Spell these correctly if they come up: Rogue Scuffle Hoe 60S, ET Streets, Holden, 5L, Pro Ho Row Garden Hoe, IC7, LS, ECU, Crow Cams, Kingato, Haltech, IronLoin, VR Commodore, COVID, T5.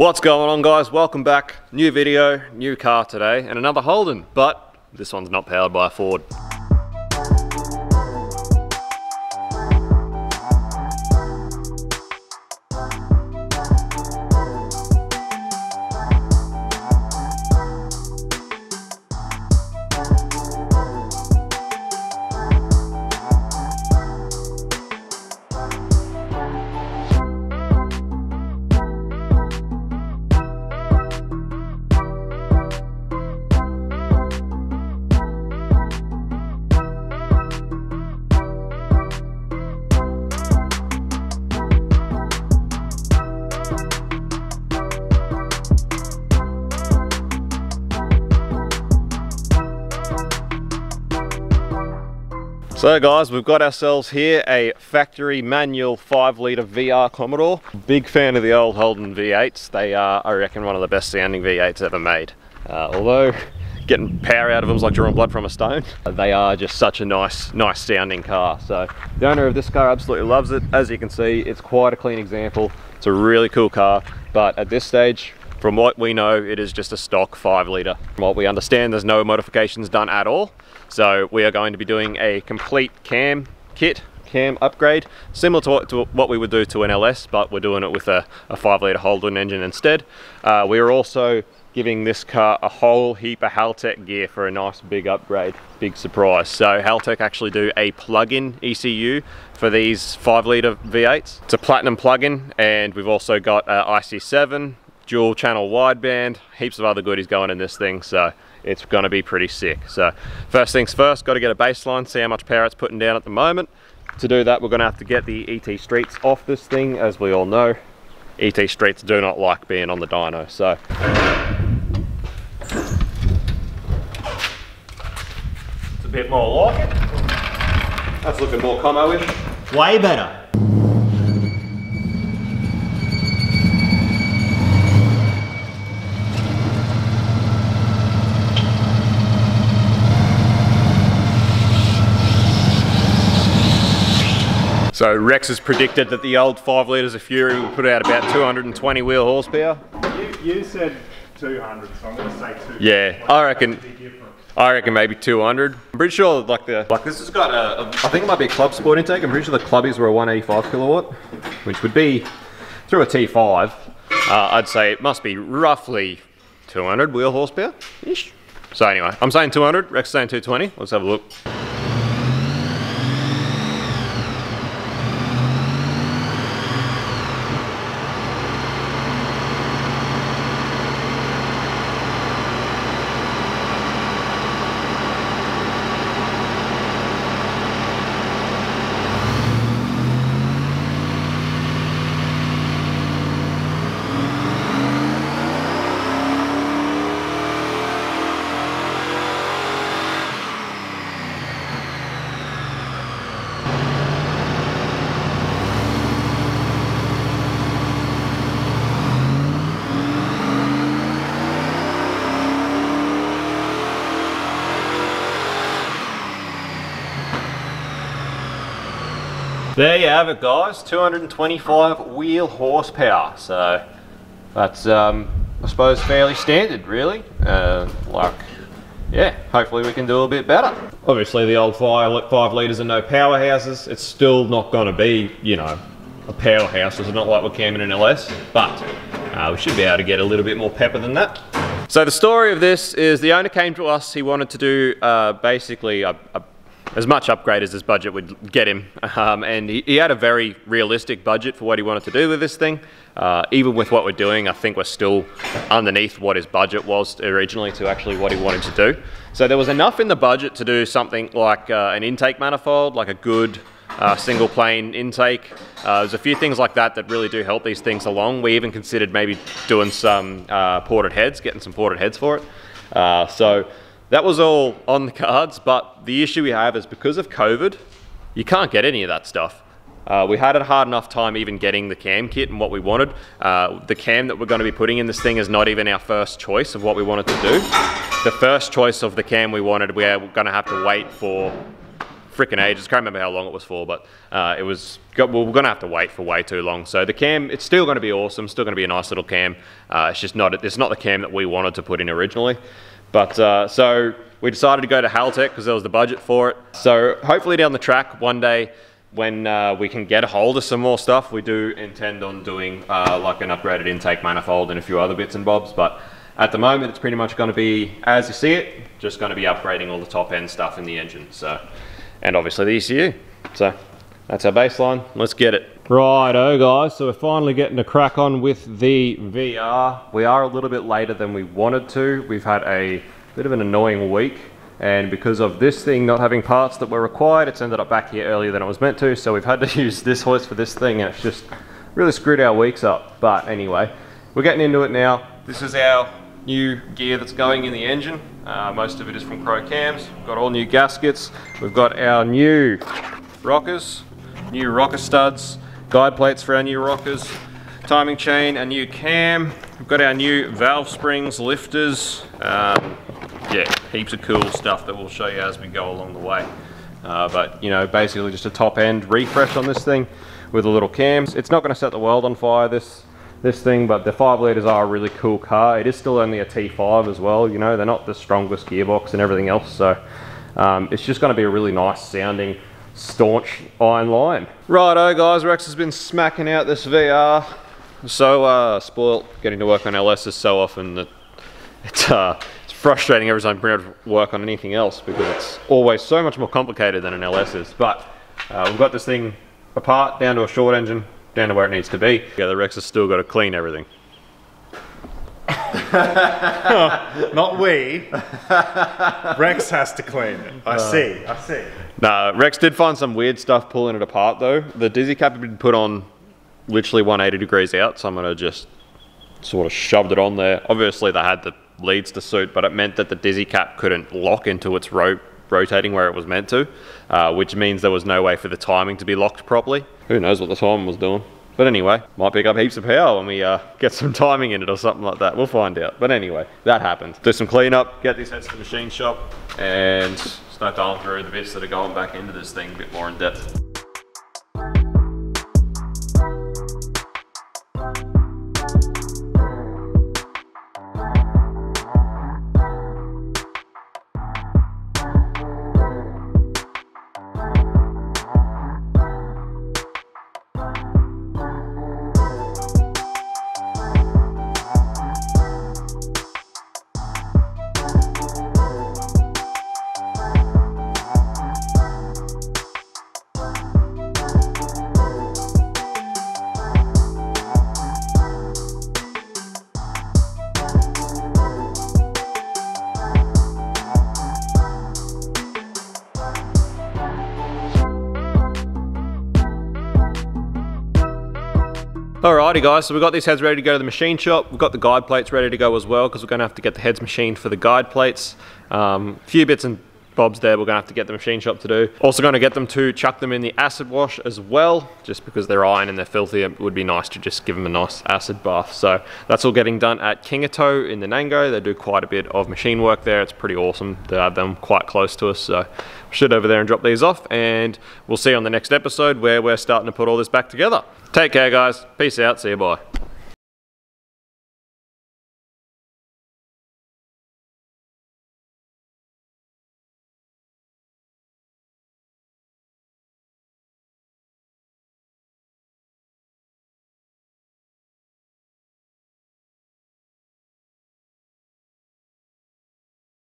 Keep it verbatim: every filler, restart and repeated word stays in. What's going on, guys? Welcome back. New video, new car today, and another Holden, but this one's not powered by a Ford. So guys, we've got ourselves here a factory manual five litre V R Commodore. Big fan of the old Holden V eights. They are, I reckon, one of the best sounding V eights ever made. Uh, although getting power out of them is like drawing blood from a stone. They are just such a nice, nice sounding car. So the owner of this car absolutely loves it. As you can see, it's quite a clean example. It's a really cool car, but at this stage, from what we know, it is just a stock five litre. From what we understand, there's no modifications done at all. So we are going to be doing a complete cam kit, cam upgrade, similar to what, to what we would do to an L S, but we're doing it with a, a five litre Holden engine instead. Uh, we are also giving this car a whole heap of Haltech gear for a nice big upgrade, big surprise. So Haltech actually do a plug-in E C U for these five litre V eights. It's a platinum plug-in, and we've also got an I C seven, dual channel wideband, heaps of other goodies going in this thing, so it's going to be pretty sick. So first things first, got to get a baseline, see how much power it's putting down at the moment. To do that, we're going to have to get the E T Streets off this thing. As we all know, E T Streets do not like being on the dyno, so it's a bit more like it. That's looking more commo-ish. Way better. So Rex has predicted that the old five litres of Fury will put out about two hundred twenty wheel horsepower. You, you said two hundred, so I'm going to say two hundred. Yeah, I reckon. I reckon maybe two hundred. I'm pretty sure like the like this has got a, a I think it might be a club sport intake. I'm pretty sure the clubbies were a one eighty-five kilowatt, which would be through a T five. Uh, I'd say it must be roughly two hundred wheel horsepower ish. So anyway, I'm saying two hundred. Rex is saying two twenty. Let's have a look. There you have it, guys, two hundred twenty-five wheel horsepower. So that's, um, I suppose, fairly standard, really. Uh, like, yeah, hopefully we can do a bit better. Obviously, the old five, five litres and no powerhouses, it's still not going to be, you know, a powerhouse. It's not like we're camming an L S, but uh, we should be able to get a little bit more pepper than that. So the story of this is the owner came to us. He wanted to do uh, basically a, a as much upgrade as his budget would get him, um, and he, he had a very realistic budget for what he wanted to do with this thing. Uh, even with what we're doing, I think we're still underneath what his budget was originally to actually what he wanted to do. So there was enough in the budget to do something like uh, an intake manifold, like a good uh, single plane intake. Uh, there's a few things like that that really do help these things along. We even considered maybe doing some uh, ported heads, getting some ported heads for it. Uh, so that was all on the cards, but the issue we have is because of COVID, you can't get any of that stuff. Uh, we had a hard enough time even getting the cam kit and what we wanted. Uh, the cam that we're going to be putting in this thing is not even our first choice of what we wanted to do. The first choice of the cam we wanted, we are going to have to wait for freaking ages. I can't remember how long it was for, but uh, it was, got, well, we're going to have to wait for way too long. So the cam, it's still going to be awesome, still going to be a nice little cam. Uh, it's just not, it's not the cam that we wanted to put in originally. But uh, so we decided to go to Haltech because there was the budget for it. So hopefully down the track one day, when uh, we can get a hold of some more stuff, we do intend on doing uh, like an upgraded intake manifold and a few other bits and bobs, but at the moment it's pretty much going to be as you see it, just going to be upgrading all the top end stuff in the engine, so, and obviously the E C U. So that's our baseline, let's get it. Righto guys, so we're finally getting a crack on with the V R. We are a little bit later than we wanted to. We've had a bit of an annoying week, and because of this thing not having parts that were required, it's ended up back here earlier than it was meant to, so we've had to use this hoist for this thing, and it's just really screwed our weeks up. But anyway, we're getting into it now. This is our new gear that's going in the engine. Uh, most of it is from Crow Cams. We've got all new gaskets. We've got our new rockers, new rocker studs, guide plates for our new rockers, timing chain, a new cam. We've got our new valve springs, lifters, um, yeah, heaps of cool stuff that we'll show you as we go along the way. Uh, but, you know, basically just a top end refresh on this thing with a little cams. It's not going to set the world on fire, this this thing, but the five litres are a really cool car. It is still only a T five as well, you know, they're not the strongest gearbox and everything else, so um, it's just going to be a really nice sounding, staunch iron line. Righto guys, Rex has been smacking out this V R. So uh, spoiled getting to work on L S's so often that it's... Uh, frustrating every time I work on anything else because it's always so much more complicated than an L S is. But uh, we've got this thing apart, down to a short engine, down to where it needs to be. Yeah, the Rex has still got to clean everything. Not we. Rex has to clean it. I uh, see, I see. Nah, Rex did find some weird stuff pulling it apart though. The dizzy cap had been put on literally one hundred eighty degrees out, so I'm gonna just sort of shoved it on there. Obviously they had the leads to suit, but it meant that the dizzy cap couldn't lock into its rope rotating where it was meant to, uh, which means there was no way for the timing to be locked properly. Who knows what the timing was doing, but anyway, might pick up heaps of power when we uh, get some timing in it or something like that. We'll find out, but anyway, that happened. Do some cleanup, get these heads to the machine shop, and start dialing through the bits that are going back into this thing a bit more in depth. Alrighty guys, so we've got these heads ready to go to the machine shop. We've got the guide plates ready to go as well because we're going to have to get the heads machined for the guide plates. A um, few bits and bobs there we're going to have to get the machine shop to do. Also going to get them to chuck them in the acid wash as well, just because they're iron and they're filthy. It would be nice to just give them a nice acid bath. So that's all getting done at Kingato in the Nango. They do quite a bit of machine work there. It's pretty awesome to have them quite close to us. So we should over there and drop these off, and we'll see you on the next episode where we're starting to put all this back together. Take care guys, peace out, see you, bye.